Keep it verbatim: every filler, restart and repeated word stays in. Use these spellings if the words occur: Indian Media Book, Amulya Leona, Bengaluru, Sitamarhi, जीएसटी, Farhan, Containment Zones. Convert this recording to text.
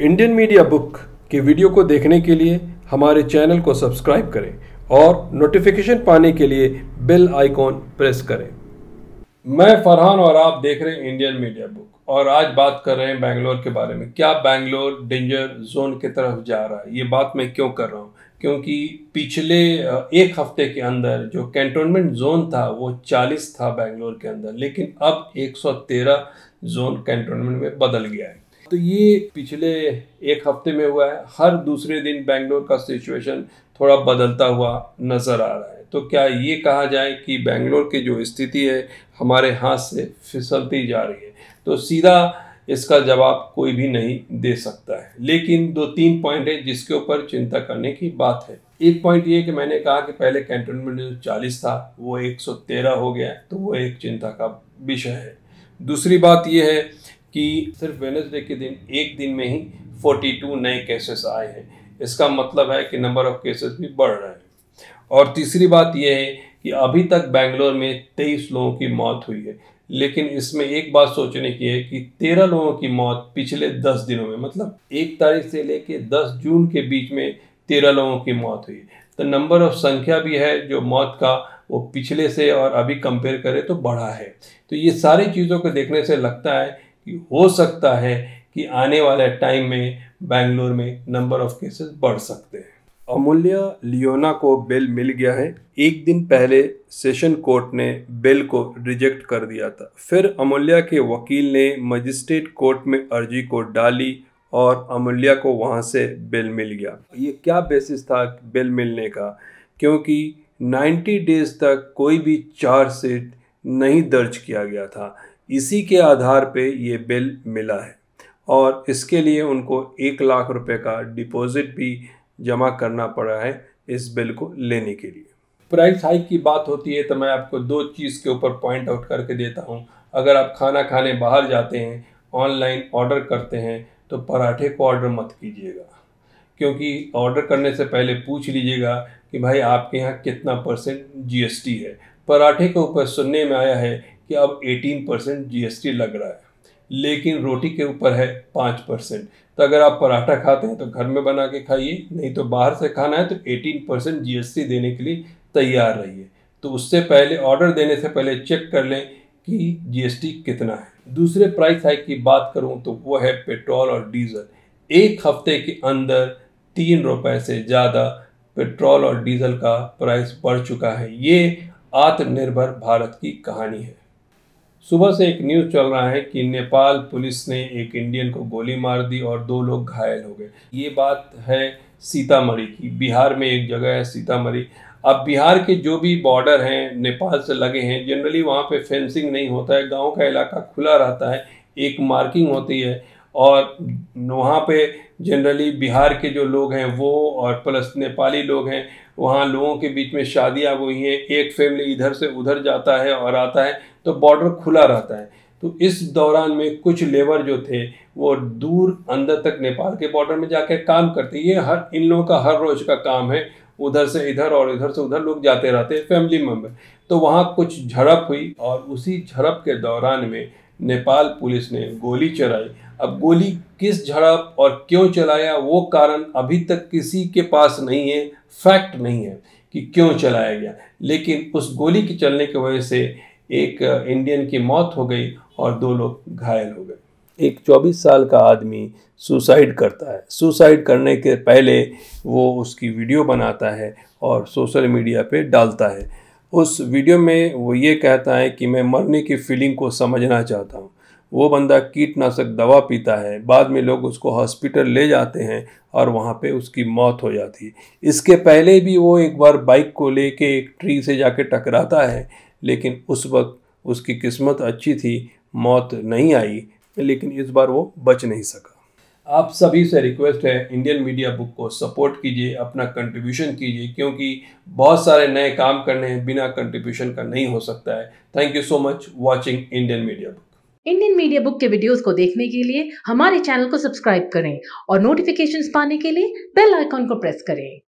Indian media book की video को देखने के लिए हमारे चैनल को सब्सक्राइब करें और नोटिफिकेशन पाने के लिए बेल आइकॉन प्रेस करें। मैं फरहान और आप देख रहे हैं इंडियन मीडिया बुक, और आज बात कर रहे हैं बेंगलोर के बारे में। क्या बेंगलोर डेंजर जोन की तरफ जा रहा है? ये बात मैं क्यों कर रहा हूँ? क्योंकि पिछले एक हफ्ते के अंदर जो कैंटोनमेंट जोन था वो चालीस था बेंगलोर के अंदर, लेकिन अब एक सौ तेरह जोन कैंटोनमेंट में बदल गया है। तो ये पिछले एक हफ्ते में हुआ है। हर दूसरे दिन बेंगलोर का सिचुएशन थोड़ा बदलता हुआ नज़र आ रहा है। तो क्या ये कहा जाए कि बेंगलोर की जो स्थिति है हमारे हाथ से फिसलती जा रही है? तो सीधा इसका जवाब कोई भी नहीं दे सकता है, लेकिन दो तीन पॉइंट है जिसके ऊपर चिंता करने की बात है। एक पॉइंट ये कि मैंने कहा कि पहले कैंटोनमेंट जो चालीस था वो एक सौ तेरह हो गया, तो वो एक चिंता का विषय है। दूसरी बात यह है कि सिर्फ वेडनेसडे के दिन एक दिन में ही बयालीस नए केसेस आए हैं। इसका मतलब है कि नंबर ऑफ केसेस भी बढ़ रहे हैं। और तीसरी बात यह है कि अभी तक बेंगलोर में तेईस लोगों की मौत हुई है, लेकिन इसमें एक बात सोचने की है कि तेरह लोगों की मौत पिछले दस दिनों में, मतलब एक तारीख से लेके दस जून के बीच में तेरह लोगों की मौत हुई है। तो नंबर ऑफ संख्या भी है जो मौत का, वो पिछले से और अभी कंपेयर करें तो बढ़ा है। तो ये सारी चीज़ों को देखने से लगता है कि हो सकता है कि आने वाले टाइम में बेंगलोर में नंबर ऑफ केसेस बढ़ सकते हैं। अमूल्या लियोना को बेल मिल गया है। एक दिन पहले सेशन कोर्ट ने बेल को रिजेक्ट कर दिया था। फिर अमूल्या के वकील ने मजिस्ट्रेट कोर्ट में अर्जी को डाली और अमूल्या को वहां से बेल मिल गया। ये क्या बेसिस था बेल मिलने का? क्योंकि नब्बे डेज तक कोई भी चार्जशीट नहीं दर्ज किया गया था, इसी के आधार पे ये बेल मिला है। और इसके लिए उनको एक लाख रुपए का डिपॉजिट भी जमा करना पड़ा है इस बेल को लेने के लिए। प्राइस हाइक की बात होती है तो मैं आपको दो चीज़ के ऊपर पॉइंट आउट करके देता हूँ। अगर आप खाना खाने बाहर जाते हैं, ऑनलाइन ऑर्डर करते हैं, तो पराठे को ऑर्डर मत कीजिएगा, क्योंकि ऑर्डर करने से पहले पूछ लीजिएगा कि भाई आपके यहाँ कितना परसेंट जी एस टी है। पराठे के ऊपर सुनने में आया है कि अब अठारह परसेंट जीएसटी लग रहा है, लेकिन रोटी के ऊपर है पाँच परसेंट। तो अगर आप पराठा खाते हैं तो घर में बना के खाइए, नहीं तो बाहर से खाना है तो अठारह परसेंट जीएसटी देने के लिए तैयार रहिए। तो उससे पहले, ऑर्डर देने से पहले चेक कर लें कि जीएसटी कितना है। दूसरे प्राइस हाइक की बात करूं तो वो है पेट्रोल और डीजल। एक हफ्ते के अंदर तीन रुपये से ज़्यादा पेट्रोल और डीजल का प्राइस बढ़ चुका है। ये आत्मनिर्भर भारत की कहानी है। सुबह से एक न्यूज़ चल रहा है कि नेपाल पुलिस ने एक इंडियन को गोली मार दी और दो लोग घायल हो गए। ये बात है सीतामढ़ी की। बिहार में एक जगह है सीतामढ़ी। अब बिहार के जो भी बॉर्डर हैं नेपाल से लगे हैं, जनरली वहाँ पे फेंसिंग नहीं होता है, गांव का इलाका खुला रहता है, एक मार्किंग होती है, और वहाँ पे जनरली बिहार के जो लोग हैं वो और प्लस नेपाली लोग हैं, वहाँ लोगों के बीच में शादियाँ हुई हैं, एक फैमिली इधर से उधर जाता है और आता है, तो बॉर्डर खुला रहता है। तो इस दौरान में कुछ लेबर जो थे वो दूर अंदर तक नेपाल के बॉर्डर में जाकर काम करते। ये हर इन लोगों का हर रोज़ का काम है, उधर से इधर और इधर से उधर लोग जाते रहते हैं, फैमिली मेम्बर। तो वहाँ कुछ झड़प हुई और उसी झड़प के दौरान में नेपाल पुलिस ने गोली चलाई। अब गोली किस झड़प और क्यों चलाया वो कारण अभी तक किसी के पास नहीं है, फैक्ट नहीं है कि क्यों चलाया गया, लेकिन उस गोली के चलने की वजह से एक इंडियन की मौत हो गई और दो लोग घायल हो गए। एक चौबीस साल का आदमी सुसाइड करता है। सुसाइड करने के पहले वो उसकी वीडियो बनाता है और सोशल मीडिया पे डालता है। उस वीडियो में वो ये कहता है कि मैं मरने की फीलिंग को समझना चाहता हूँ। वो बंदा कीटनाशक दवा पीता है, बाद में लोग उसको हॉस्पिटल ले जाते हैं और वहाँ पे उसकी मौत हो जाती है। इसके पहले भी वो एक बार बाइक को लेके एक ट्री से जाके टकराता है, लेकिन उस वक्त उसकी किस्मत अच्छी थी, मौत नहीं आई, लेकिन इस बार वो बच नहीं सका। आप सभी से रिक्वेस्ट है, इंडियन मीडिया बुक को सपोर्ट कीजिए, अपना कंट्रीब्यूशन कीजिए, क्योंकि बहुत सारे नए काम करने हैं, बिना कंट्रीब्यूशन का नहीं हो सकता है। Thank you so much watching Indian media book. Indian media book के वीडियोस को देखने के लिए हमारे चैनल को सब्सक्राइब करें और नोटिफिकेशंस पाने के लिए बेल आइकॉन को प्रेस करें।